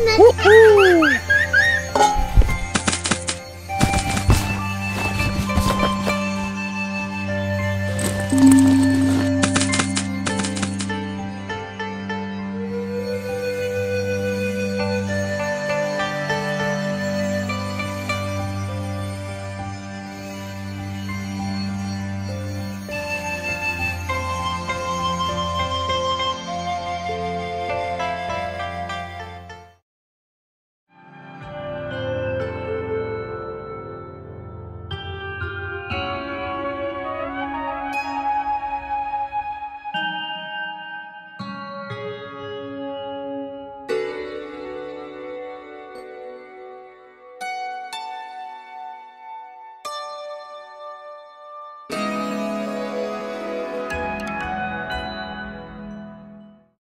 make